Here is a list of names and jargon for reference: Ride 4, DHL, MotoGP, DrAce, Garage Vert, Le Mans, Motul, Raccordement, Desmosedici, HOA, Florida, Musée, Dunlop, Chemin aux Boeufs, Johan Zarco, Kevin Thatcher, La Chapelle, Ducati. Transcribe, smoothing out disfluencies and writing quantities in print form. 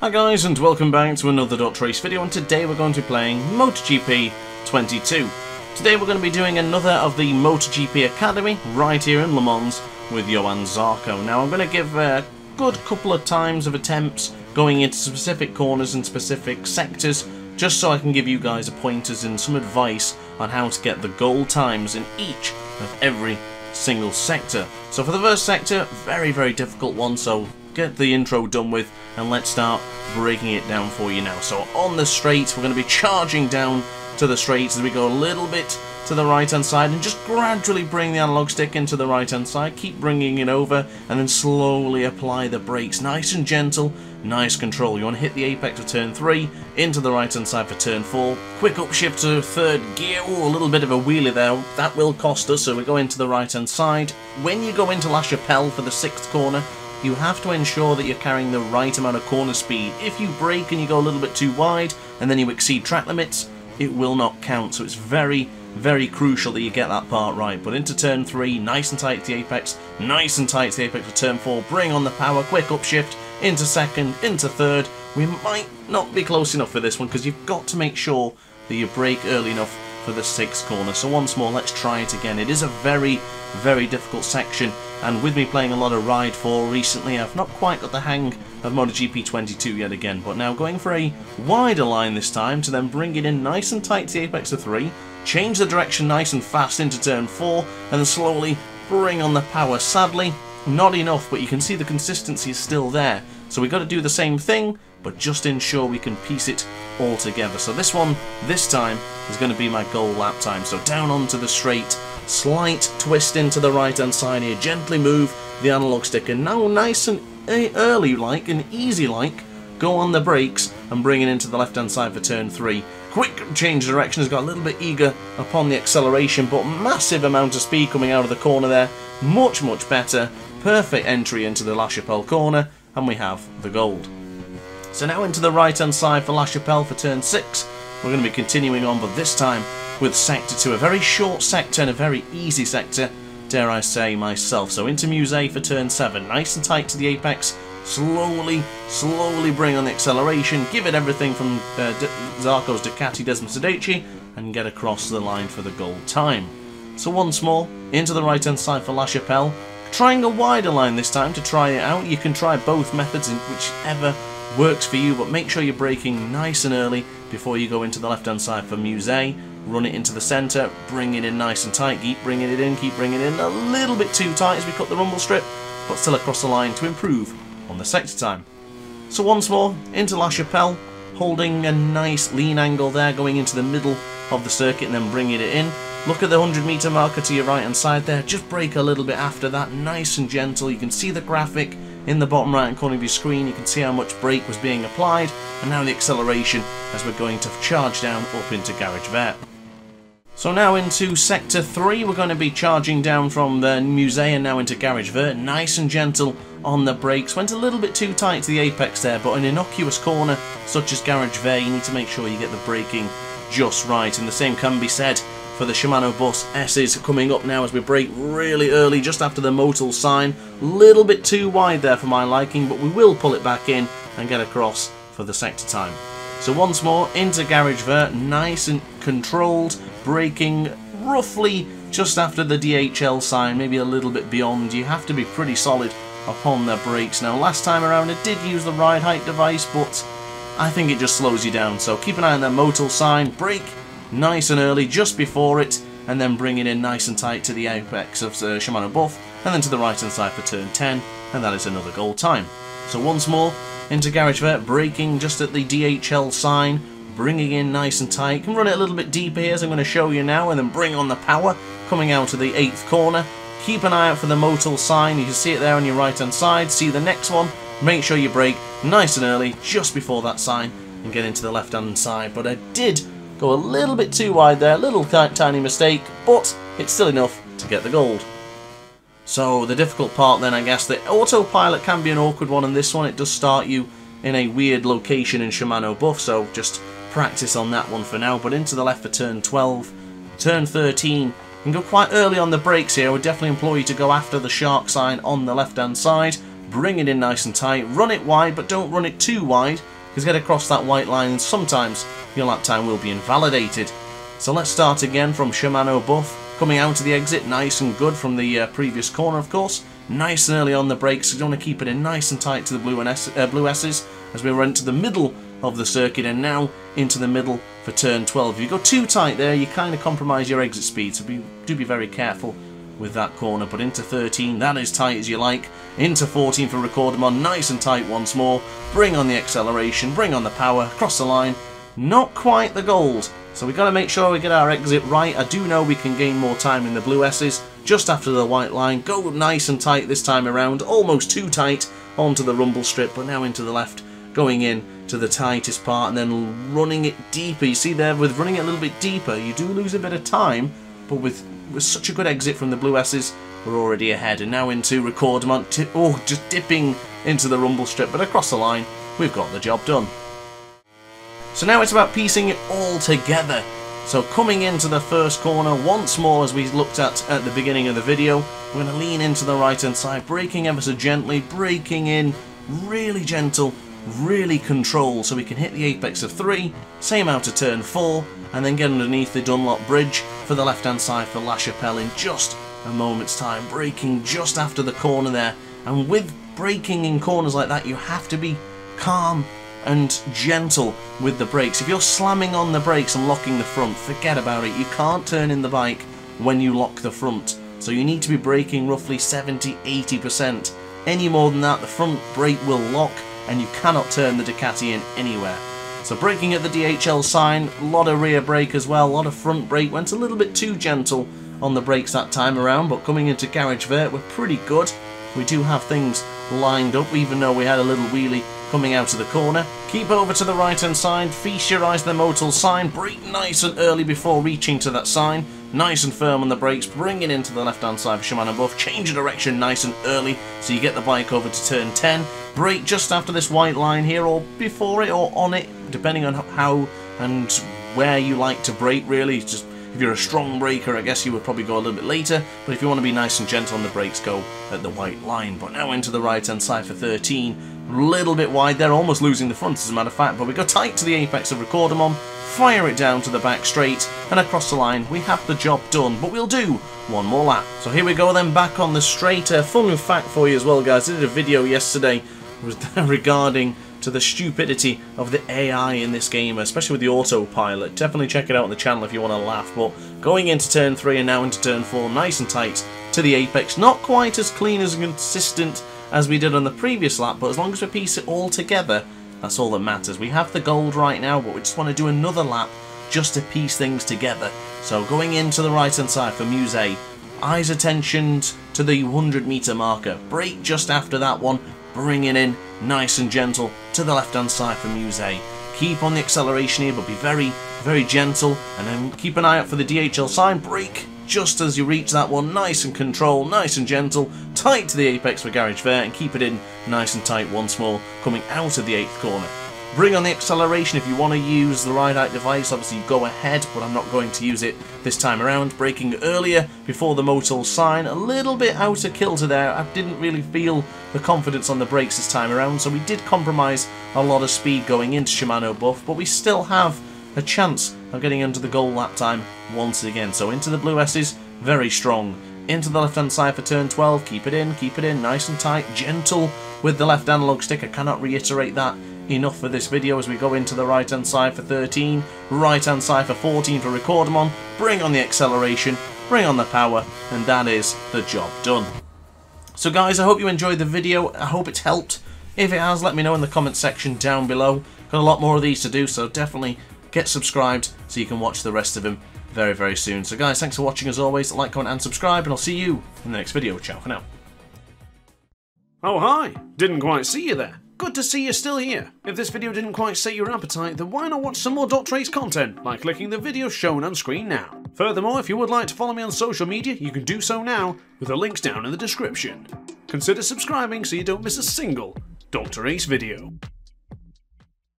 Hi guys and welcome back to another DrAce video, and today we're going to be playing MotoGP 22. Today we're going to be doing another of the MotoGP Academy right here in Le Mans with Johan Zarco. Now I'm going to give a good couple of times of attempts going into specific corners and specific sectors, just so I can give you guys pointers and some advice on how to get the goal times in each of every single sector. So for the first sector, very difficult one, so get the intro done with and let's start breaking it down for you now. So on the straights, we're going to be charging down to the straights as we go a little bit to the right hand side, and just gradually bring the analog stick into the right hand side, keep bringing it over and then slowly apply the brakes, nice and gentle, nice control. You want to hit the apex of turn 3, into the right hand side for turn 4, quick upshift to third gear. Ooh, a little bit of a wheelie there, that will cost us, so we go into the right hand side. When you go into La Chapelle for the 6th corner, you have to ensure that you're carrying the right amount of corner speed. If you brake and you go a little bit too wide and then you exceed track limits, it will not count, so it's very crucial that you get that part right. But into turn 3, nice and tight to the apex, nice and tight to the apex for turn 4, bring on the power, quick upshift, into second, into third. We might not be close enough for this one because you've got to make sure that you brake early enough for the 6th corner. So once more, let's try it again. It is a very difficult section, and with me playing a lot of Ride 4 recently, I've not quite got the hang of MotoGP 22 yet again. But now going for a wider line this time to then bring it in nice and tight to the apex of 3, change the direction nice and fast into turn 4, and then slowly bring on the power. Sadly, not enough, but you can see the consistency is still there. So we've got to do the same thing, but just ensure we can piece it all together. So this one, this time, is going to be my goal lap time. So down onto the straight, slight twist into the right hand side here, gently move the analog stick, and now nice and early like and easy like, go on the brakes and bring it into the left hand side for turn 3. Quick change of direction, has got a little bit eager upon the acceleration, but massive amount of speed coming out of the corner there, much better, perfect entry into the La Chapelle corner, and we have the gold. So now into the right hand side for La Chapelle for turn 6, we're going to be continuing on, but this time with sector 2, a very short sector and a very easy sector, dare I say myself. So into Musée for turn 7, nice and tight to the apex, slowly bring on the acceleration, give it everything from Zarco's Ducati Desmosedici, and get across the line for the gold time. So once more, into the right hand side for La Chapelle, trying a wider line this time to try it out. You can try both methods in whichever works for you, but make sure you're braking nice and early before you go into the left hand side for Musée. Run it into the centre, bring it in nice and tight, keep bringing it in, a little bit too tight as we cut the rumble strip, but still across the line to improve on the sector time. So once more, into La Chapelle, holding a nice lean angle there, going into the middle of the circuit and then bringing it in. Look at the 100-metre marker to your right hand side there, just brake a little bit after that, nice and gentle. You can see the graphic in the bottom right hand corner of your screen, you can see how much brake was being applied, and now the acceleration as we're going to charge down up into Garage Vert. So now into sector 3, we're going to be charging down from the Musée and now into Garage Vert, nice and gentle on the brakes. Went a little bit too tight to the apex there, but an innocuous corner such as Garage Vert, you need to make sure you get the braking just right, and the same can be said for the Chemin aux Boeufs S's coming up now as we brake really early just after the Motul sign. Little bit too wide there for my liking, but we will pull it back in and get across for the sector time. So once more, into Garage Vert, nice and controlled, braking roughly just after the DHL sign, maybe a little bit beyond. You have to be pretty solid upon their brakes. Now last time around I did use the ride height device, but I think it just slows you down. So keep an eye on their Motul sign, brake nice and early just before it, and then bring it in nice and tight to the apex of Chemin aux Boeufs, and then to the right hand side for turn 10, and that is another goal time. So once more, into Garage Vert, braking just at the DHL sign, bringing in nice and tight. You can run it a little bit deeper here as I'm going to show you now, and then bring on the power coming out of the 8th corner. Keep an eye out for the Motul sign, you can see it there on your right hand side. See the next one, make sure you brake nice and early just before that sign and get into the left hand side. But I did go a little bit too wide there, little tiny mistake, but it's still enough to get the gold. So the difficult part then, I guess, the autopilot can be an awkward one, and this one it does start you in a weird location in Chemin aux Boeufs, so just practice on that one for now. But into the left for turn 12, turn 13, you can go quite early on the brakes here. I would definitely implore you to go after the shark sign on the left hand side, bring it in nice and tight, run it wide, but don't run it too wide, because get across that white line and sometimes your lap time will be invalidated. So let's start again from Chemin aux Boeufs, coming out of the exit, nice and good from the previous corner, of course. Nice and early on the brakes, so you want to keep it in nice and tight to the blue S's as we run to the middle of the circuit and now into the middle for turn 12. If you go too tight there, you kind of compromise your exit speed, so do be very careful with that corner. But into 13, that is tight as you like. Into 14 for Raccordement, nice and tight once more. Bring on the acceleration, bring on the power, across the line. Not quite the gold, so we've got to make sure we get our exit right. I do know we can gain more time in the blue S's just after the white line. Go nice and tight this time around, almost too tight onto the rumble strip, but now into the left, going in to the tightest part and then running it deeper. You see there, with running it a little bit deeper, you do lose a bit of time, but with such a good exit from the blue S's, we're already ahead. And now into Raccordement, oh, just dipping into the rumble strip, but across the line, we've got the job done. So now it's about piecing it all together. So coming into the first corner once more, as we looked at the beginning of the video, we're going to lean into the right hand side, braking ever so gently, braking in, really gentle, really controlled, so we can hit the apex of 3, same out of turn 4, and then get underneath the Dunlop bridge for the left hand side for La Chapelle in just a moment's time. Braking just after the corner there, and with braking in corners like that, you have to be calm and gentle with the brakes. If you're slamming on the brakes and locking the front, forget about it. You can't turn in the bike when you lock the front, so you need to be braking roughly 70–80%. Any more than that, the front brake will lock and you cannot turn the Ducati in anywhere. So braking at the DHL sign, a lot of rear brake as well, a lot of front brake. Went a little bit too gentle on the brakes that time around, but coming into Garage Vert, we're pretty good. We do have things lined up, even though we had a little wheelie coming out of the corner. Keep over to the right hand side, feast your eyes to the Motul sign, brake nice and early before reaching to that sign, nice and firm on the brakes, bring it into the left hand side for Chemin aux Boeufs, change of direction nice and early so you get the bike over to turn 10, brake just after this white line here, or before it or on it, depending on how and where you like to brake really. Just if you're a strong braker, I guess you would probably go a little bit later, but if you want to be nice and gentle on the brakes, go at the white line. But now into the right hand side for 13, little bit wide there, almost losing the front as a matter of fact, but we go tight to the apex of Raccordement, fire it down to the back straight, and across the line we have the job done. But we'll do one more lap. So here we go then, back on the straight. Fun fact for you as well, guys, I did a video yesterday regarding to the stupidity of the AI in this game, especially with the autopilot. Definitely check it out on the channel if you want to laugh. But going into turn 3 and now into turn 4, nice and tight to the apex, not quite as clean as consistent as we did on the previous lap, but as long as we piece it all together, that's all that matters. We have the gold right now, but we just want to do another lap just to piece things together. So going into the right hand side for Musée, eyes attentioned to the 100-meter marker, brake just after that one, bring it in nice and gentle to the left hand side for Musée. Keep on the acceleration here, but be very, very gentle, and then keep an eye out for the DHL sign, brake just as you reach that one, nice and controlled, nice and gentle, tight to the apex for Garage Vert, and keep it in nice and tight once more, coming out of the 8th corner. Bring on the acceleration. If you want to use the ride-out device, obviously you go ahead, but I'm not going to use it this time around. Braking earlier before the Motul sign, a little bit out of kilter there. I didn't really feel the confidence on the brakes this time around, so we did compromise a lot of speed going into Chemin aux Boeufs, but we still have a chance of getting under the goal lap time once again. So into the blue S's, very strong. Into the left hand side for turn 12, keep it in, nice and tight, gentle with the left analog stick. I cannot reiterate that enough for this video. As we go into the right hand side for 13, right hand side for 14 for Raccordement, bring on the acceleration, bring on the power, and that is the job done. So guys, I hope you enjoyed the video, I hope it's helped. If it has, let me know in the comment section down below. Got a lot more of these to do, so definitely get subscribed so you can watch the rest of them very, very soon. So guys, thanks for watching as always. Like, comment and subscribe, and I'll see you in the next video. Ciao for now. Oh hi, didn't quite see you there. Good to see you're still here. If this video didn't quite set your appetite, then why not watch some more DrAce content by clicking the video shown on screen now. Furthermore, if you would like to follow me on social media, you can do so now with the links down in the description. Consider subscribing so you don't miss a single DrAce video.